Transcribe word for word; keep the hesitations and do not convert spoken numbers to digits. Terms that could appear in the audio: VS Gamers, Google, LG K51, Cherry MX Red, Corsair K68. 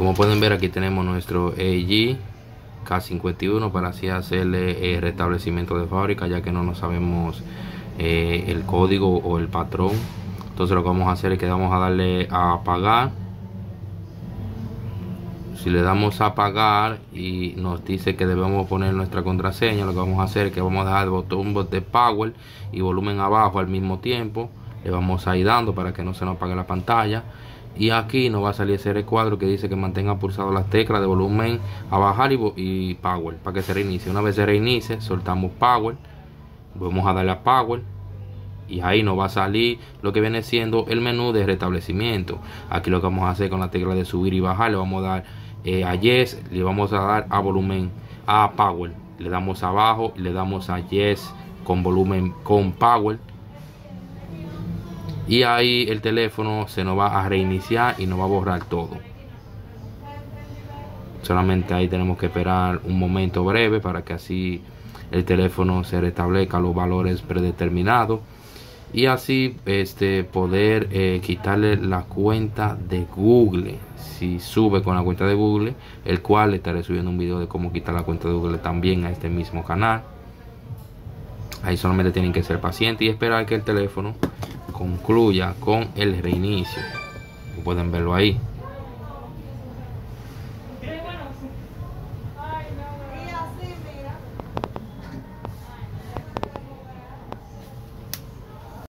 como pueden ver, aquí tenemos nuestro L G K cincuenta y uno para así hacerle eh, restablecimiento de fábrica, ya que no nos sabemos eh, el código o el patrón. Entonces lo que vamos a hacer es que vamos a darle a apagar. Si le damos a apagar y nos dice que debemos poner nuestra contraseña, lo que vamos a hacer es que vamos a dejar el botón de power y volumen abajo al mismo tiempo. Le vamos a ir dando para que no se nos apague la pantalla. Y aquí nos va a salir ese recuadro que dice que mantenga pulsado las teclas de volumen a bajar y, y power para que se reinicie. Una vez se reinicie, soltamos power, vamos a darle a power. Y ahí nos va a salir lo que viene siendo el menú de restablecimiento. Aquí lo que vamos a hacer con la tecla de subir y bajar, le vamos a dar eh, a yes, le vamos a dar a volumen, a power. Le damos abajo, le damos a yes con volumen, con power. Y ahí el teléfono se nos va a reiniciar y nos va a borrar todo. Solamente ahí tenemos que esperar un momento breve para que así el teléfono se restablezca los valores predeterminados. Y así este poder eh, quitarle la cuenta de Google si sube con la cuenta de Google, el cual estaré subiendo un video de cómo quitar la cuenta de Google también a este mismo canal. Ahí solamente tienen que ser pacientes y esperar que el teléfono concluya con el reinicio. Pueden verlo ahí.